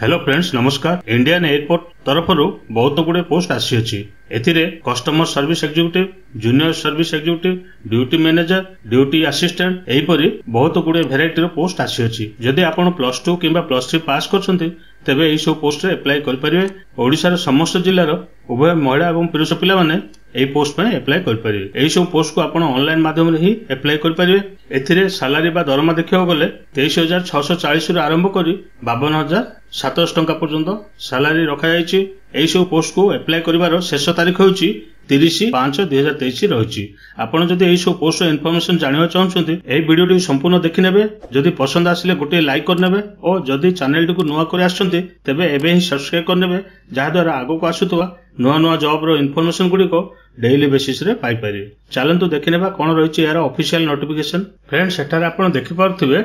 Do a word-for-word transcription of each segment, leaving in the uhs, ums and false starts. Hello friends नमस्कार। Indian airport तरफ बहुत गुड़े पोस्ट आसी अच्छी। एथिरे customer service executive, junior service executive, duty manager, duty assistant एपरी बहुत गुड़े भेराइटर पोस्ट आसी अच्छी। जदि आपन प्लस टू किंबा प्लस थ्री पास करछन्ते तेबे एई सब पोस्ट रे अप्लाई कर परिवे। ओडिसा रो समस्त जिल्ला रो उभय महिला एवं पुरुष पिला माने एई पोस्ट पर अप्लाई कर परिवे। एई सब पोस्ट को आपन ऑनलाइन माध्यम रे ही अप्लाई कर परिवे। एथिरे सैलरी बा दरमा देखियो गले तेईस हज़ार छह सौ चालीस रो आरंभ करी बावन हज़ार सात सौ टका पर्यंत सैलरी रखा जायछि। एई सब पोस्ट को अप्लाई करिवारो शेष तारीख होछि तीस पाँच दुई हज़ार तेईस रही। आपड़ जब यही सब पोस्ट इनफर्मेशन जानवा चाहते यही भिडियो संपूर्ण देखने जदि पसंद आसिले गोटे लाइक करने और जदि चैनल टी नुआ कर तेबे एबे ही सब्सक्राइब करने जहाद्वारा आगक आसुवा नुआ नुआ जॉब रो इनफॉर्मेशन गुड़ी को डेली बेसिस रे पाई पारे। चलतु देखने कौन रही यार ऑफिशियल नोटिफिकेशन। फ्रेंड्स आपड़ देखिपे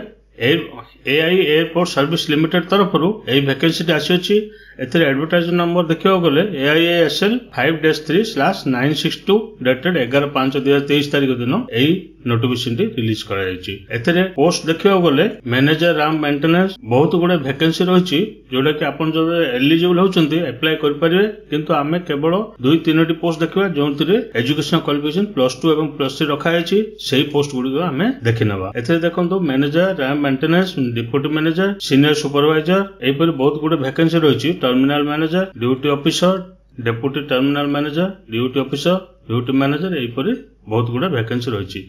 एआई एयरपोर्ट सर्विस लिमिटेड तरफ भैकेंसी आसी। एडवर्टाइज नंबर देखा गले AIASL five dash three slash nine six two dated एगार पांच दुई हजार तेईस तारिख दिन यही नोटिफिकेशन टी रिलीज कर। पोस्ट देखा गले मैनेजर राम मेंटेनेंस बहुत गुड़े भैकेंसी रही जोटा कि आप एलिजिबल होती अप्लाई करेंगे। किंतु आम केवल दुई तीनो पोस्ट देखा जो एजुकेशन क्वालिफिकेशन प्लस टू और प्लस थ्री रखाई से पोस्ट गुड़िक आम देखी ना। ए देखो manager Ram maintenance, deputy manager, senior supervisor एपरी बहुत गुड़े भैकेंसी रही। Terminal manager, duty officer, deputy terminal manager, duty officer, duty manager एपरी बहुत गुड़े भैकेंसी रही।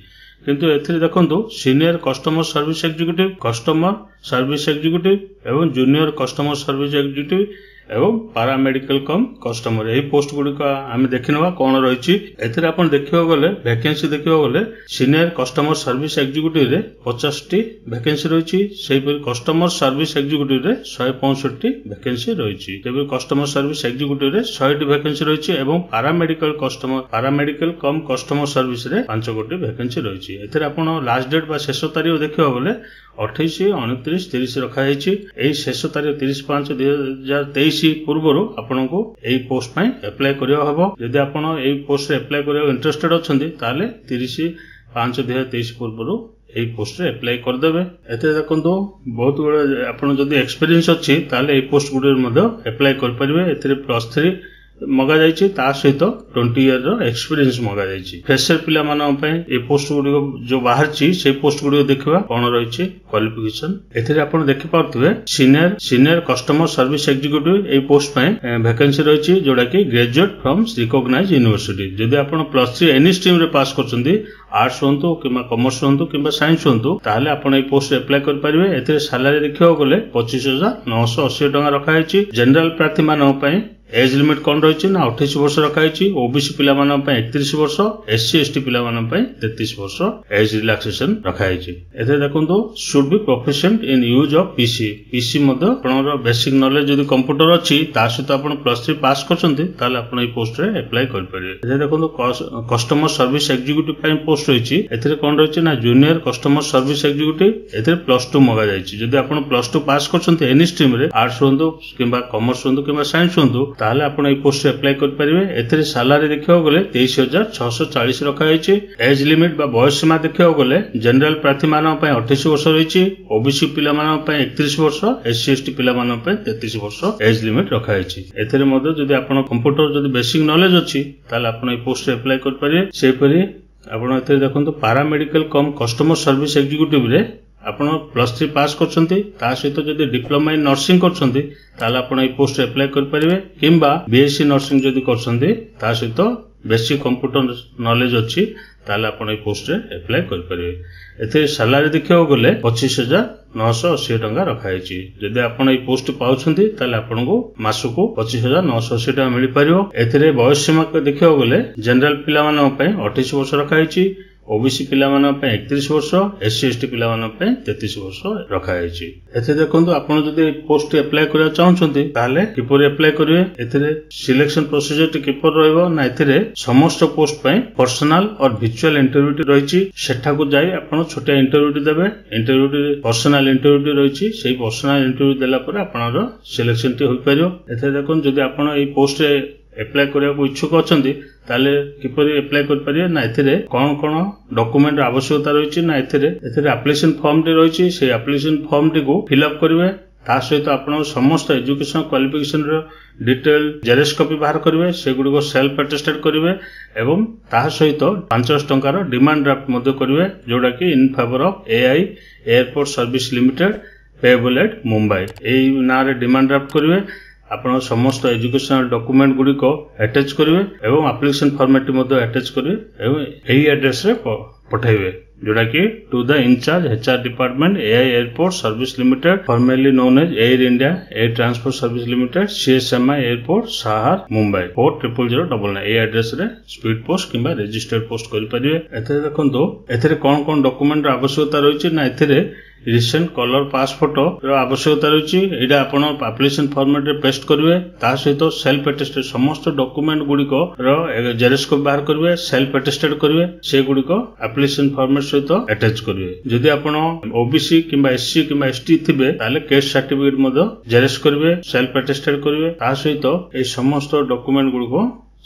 किंतु एथिरे देखंतु senior customer service executive, customer service executive एवं जूनियर कस्टमर सर्विस एग्जीक्यूटिव एवं पारामेडिकल कम कस्टमर यही पोस्ट गुड़ी आम देखने कौन रही। एथिरे आपण देखियो गले वैकेंसी देखियो गले सीनियर कस्टमर सर्विस एग्जीक्यूटिव रे पचास टी वैकेंसी रही। सेहिपरि कस्टमर सर्विस एग्जीक्यूटिव रे शहे पैंसठ टी वैकेंसी रही। तेबे कस्टमर सर्विस एग्जीक्यूटिव रे शहे टी वैकेंसी रही एवं paramedical customer paramedical cum customer service रे पांच गोटी वैकेंसी रही। एथिरे आपण लास्ट डेट बा शेष तारीख देखियो बोले अठाईस उनतीस तीस रखा है। शेष तारीख तीस पांच दुई हजार तेईस पूर्व आपन को एई पोस्ट में अप्लाई करियो हबो। यदि आपण एई पोस्ट रे अप्लाई करियो इंटरेस्टेड अछन्ते ताले तीस पांच दुई हजार तेईस पूर्व एई पोस्ट रे अप्लाई कर देबे। एथिरे देखंतु बहुत बड़ा आपण जदि एक्सपीरियंस अछि ताले एई पोस्ट गुडे मध्ये अप्लाई कर परिबे। एथिरे प्लस थ्री मगा जाइए सहित ट्वेंटी इयर रो एक्सपीरियंस मगा जाइए। फ्रेशर पिला मानन पई ए पोस्ट गुडी जो बाहर छी से पोस्ट गुडी देखबा कोन रही छी क्वालिफिकेशन। एथिरे आपण देखि पाउतबे senior senior customer service executive ए पोस्ट में वैकेंसी रही छी जोडा कि ग्रेजुएट फ्रॉम रिकॉग्नाइज यूनिवर्सिटी। जदि आपण प्लस थ्री एनी स्ट्रीम रे पास करछन्ती आर्ट्स होंतो किबा कॉमर्स होंतो किबा साइंस होंतो ताले आपण ए पोस्ट रे अप्लाई कर परिवे। एथिरे सैलरी देखियो गले पच्चीस हज़ार नौ सौ अस्सी टका रखा है। जनरल प्रार्थी मानन पई एज लिमिट कौन रही ना अठाईस वर्ष रखाई। ओबीसी पिला एकतीस वर्ष, एससी एसटी पिला तैंतीस वर्ष एज रिलैक्सेशन रखाई। देखो should be proficient in use of PC PC basic knowledge जो कंप्यूटर अच्छी सहित प्लस थ्री पास कर पोस्ट रे अप्लाई करेंगे। देखो कस्टमर सर्विस एग्जीक्यूटिव पोस्ट रही कौन रही ना जूनियर कस्टमर सर्विस एग्जीक्यूटिव ए प्लस टू मगा जाइए। प्लस टू पास करते एनी स्ट्रीम आर्ट्स हूँ कि कॉमर्स हूँ कि साइंस हूँ ताले आपण ए पोस्ट रे अप्लाई कर परिवे। एथिरे सैलरी देखियो गले तेईस हज़ार छह सौ चालीस रखा है। एज लिमिट बा बयस सीमा देखियो गले जनरल प्रार्थी मानन पई अठाईस वर्ष रही, ओबीसी पिला मानन पई एकतीस वर्ष, एससी एसटी पिला मानन पई तैंतीस वर्ष एज लिमिट रखा है। एथिरे मध्ये जदि आपण कंप्यूटर जदि बेसिक नॉलेज अछि ताले आपण ए पोस्ट रे अप्लाई कर परिवे। से परि आपण एथिरे देखंतु paramedical cum customer service executive रे आपण प्लस थ्री पास करछन्ती ता सहित जदि डिप्लोमा इन नर्सिंग करछन्ती ताला आपण ए पोस्ट रे अप्लाई कर परिवे किंबा बीएससी नर्सिंग जदि करछन्ती ता सहित बेसिक कंप्यूटर नॉलेज अछि ताला आपण ए पोस्ट रे अप्लाई कर परिवे। एथे सैलरी देखियो गले पच्चीस हज़ार नौ सौ अस्सी टका रखा है। जदि आपण ए पोस्ट पाउछन्ती ताला आपण को मासु को पच्चीस हज़ार नौ सौ अस्सी टका मिलि परिवो। एथे वयस सीमा देखियो गले जनरल पिला मानन पई अठाईस वर्ष रखा है, ओबीसी पिला मानन पई एकतीस वर्ष, एससी एसटी पिला मानन पई तैंतीस वर्ष रखा है। एथे देखंतु आपण जदि पोस्ट अप्लाई करय चाहउछन्ते ताले किपर अप्लाई करिवे। एथिरे सिलेक्शन प्रोसीजर किपर रहइबो ना एथिरे समस्त पोस्ट पई पर्सनल और वर्चुअल इंटरव्यू रही। सेठा को जाई आपण छोटा इंटरव्यू देबे। इंटरव्यू पर्सनल इंटरव्यू रही सेही पर्सनल इंटरव्यू देला पर आपण सिलेक्शन होई परियो। एथिरे देखंतु जदि आपण ए पोस्ट रे अप्लाई करने को इच्छुक अच्छा ताले किपरि अप्लाई कर परिया ना एथिरे कौन कौन डॉक्यूमेंट आवश्यकता रही ना एथिरे एथिरे एप्लिकेशन फॉर्म टी रही से एप्लिकेशन फॉर्म टी को फिलअप करेंगे। ता सहित आपण समस्त education qualification detail xerox copy बाहर करेंगे से गुड़िक सेल्फ अटेस्टेड करेंगे एवं ता सहित पांच हजार टंकार डिमांड ड्राफ्ट करेंगे जोड़ा कि in favour of AI airport service limited payable at Mumbai यही ना डिमांड ड्राफ्ट करेंगे आपण समस्त एजुकेशनल डॉक्यूमेंट गुड़िक अटैच करेंगे और एप्लिकेशन फॉर्मेट अटैच करेंगे एवं यही एड्रेस रे पठाइबे जोड़ा कि to the in charge HR department AI airport service limited formerly known as air India air transport service limited CSMI airport Sahar Mumbai four triple zero double nine address रे स्पीड पोस्ट किंबा registered post करेंगे। एथे देखो एथे कौन कौन डॉक्यूमेंट आवश्यकता रही ना एथे रिसेंट कलर पास फोटो आवश्यकता रही यहाँ आप एप्लिकेशन फॉर्मेट रे पेस्ट करेंगे ता सहित सेल्फ अटेस्टेड समस्त डॉक्यूमेंट गुड़िक जेरेक्स कॉपी बाहर करेंगे सेल्फ अटेस्टेड करेंगे से गुड़िक एप्लिकेशन फॉर्मेट तो अटैच करेंगे। जदि आपण ओबीसी किंबा एससी किंबा एसटी थिबे ताले केस सर्टिफिकेट मदो जेरेक्स करिवे सेल्फ अटेस्टेड करिवे ता सहित ए समस्त डॉक्यूमेंट गुड़ को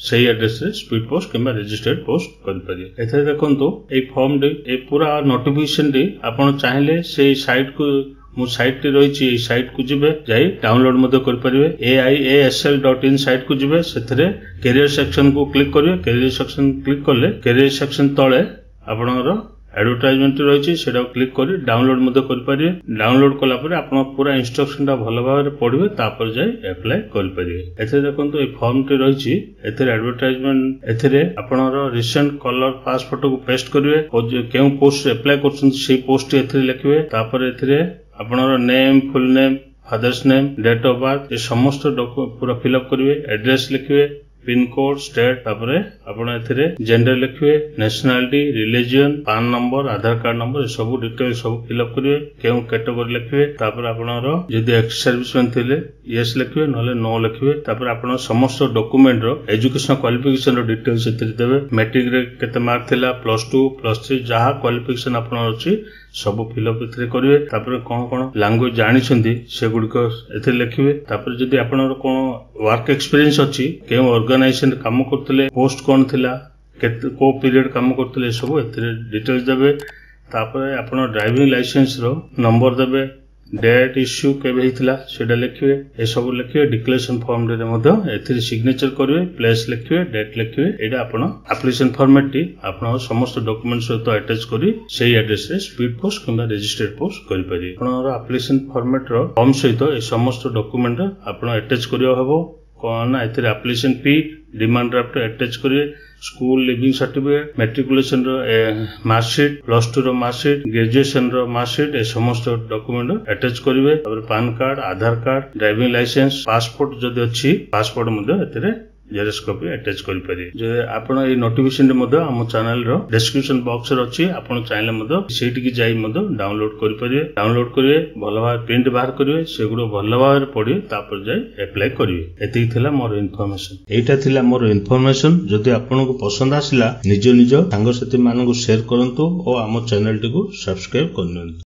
सही एड्रेस रे स्पीड पोस्ट किंबा रजिस्टर्ड पोस्ट कर पारिबे। एथे देखंतु ए फॉर्म दे ए पूरा नोटिफिकेशन दे आपण चाहेले से साइट को मो साइट टी रही साइट को जिबे जाई डाउनलोड करेंगे A I A S L dot in site को जिबे सेथरे कैरियर सेक्शन को क्लिक करिवे कैरियर सेक्शन क्लिक करले कैरियर सेक्शन तळे आपनर एडवर्टाइजमेंट रही है क्लिक कर डाउनलोड करेंगे डाउनलोड कलापर आप पूरा इंस्ट्रक्शन टा भल भाव पढ़े तापर जाए एप्लाय करेंगे। देखो ये फॉर्म टी रही एडवर्टाइजमेंट एपर रिसेंट कलर पास फोटो को पेस्ट करेंगे क्यों पोस्ट एप्लाय कर पोस्ट लिखे तापर आपनर name full name father's name date of birth ये समस्त पूरा फिलअप करेंगे एड्रेस लिखे पिन कोड स्टेट तापरे आपण एथिरे जेंडर लिखिवे nationality religion PAN number Aadhaar card number सब डिटेल सब फिलअप करिवे केउ कैटेगरी लिखिवे तापरे आपनर जदि एक्स सर्विसमैन थिले यस लिखिवे नले नो लिखिवे तापरे आपण समस्त डॉक्यूमेंट रो एजुकेशन क्वालिफिकेशन रो डिटेल सेतिर देबे मैट्रिक रे केते मार्क थिला प्लस टू प्लस थ्री जहा क्वालिफिकेशन आपनर अछि सब फिलअप एथिरे करिवे तापरे कोन कोन लैंग्वेज जानि छथि से गुडीको एथिरे लिखिवे तापरे जदि आपनर कोन वर्क एक्सपीरियंस अछि केउ ऑर्गेनाइजेशन काम करते पोस्ट कौन थिला को पीरियड काम करते सब ए डिटेल्स देवे तापर आप ड्राइविंग लाइसेंस रो नंबर देवे डेट इश्यू केबे हितला सेटा लिखिवे ए सब लिखिवे डिक्लेरेशन फॉर्म रे मधो एथि सिग्नेचर करिवे प्लेस लिखिवे डेट लिखिवे एटा आपण एप्लिकेशन फॉर्मेट टी आपण समस्त डॉक्यूमेंट सहित अटैच करी सेही एड्रेस रे स्पीड पोस्ट किंबा रजिस्टर्ड पोस्ट करि पारे। आपण एप्लिकेशन फॉर्मेट रो फॉर्म सहित ए समस्त डॉक्यूमेंट आपण अटैच करियो हबो कौन ना एथिरे application fee demand draft attach करेंगे school leaving certificate matriculation marksheet plus two marksheet graduation marksheet ए समस्त डॉक्यूमेंट अटैच करेंगे PAN card Aadhaar card driving licence passport जदि अच्छी पासपोर्ट जेरेक्स कॉपी अटैच करेंगे। आप नोटिफिकेशन आम चैनल रो डिस्क्रिप्शन बॉक्स अच्छी आप चाहले से डाउनलोड करेंगे डाउनलोड करेंगे भल भाव प्रिंट बाहर करेंगे से गुड़ भल भाव पढ़े तापर जाए एप्लाय करेंगे। एति मोर इनफॉरमेशन एटा मोर इनफॉरमेशन जदि आपको पसंद आसला निज निज सांगसाथी मानू शेयर करूँ और आम चैनल टी सब्सक्राइब कर।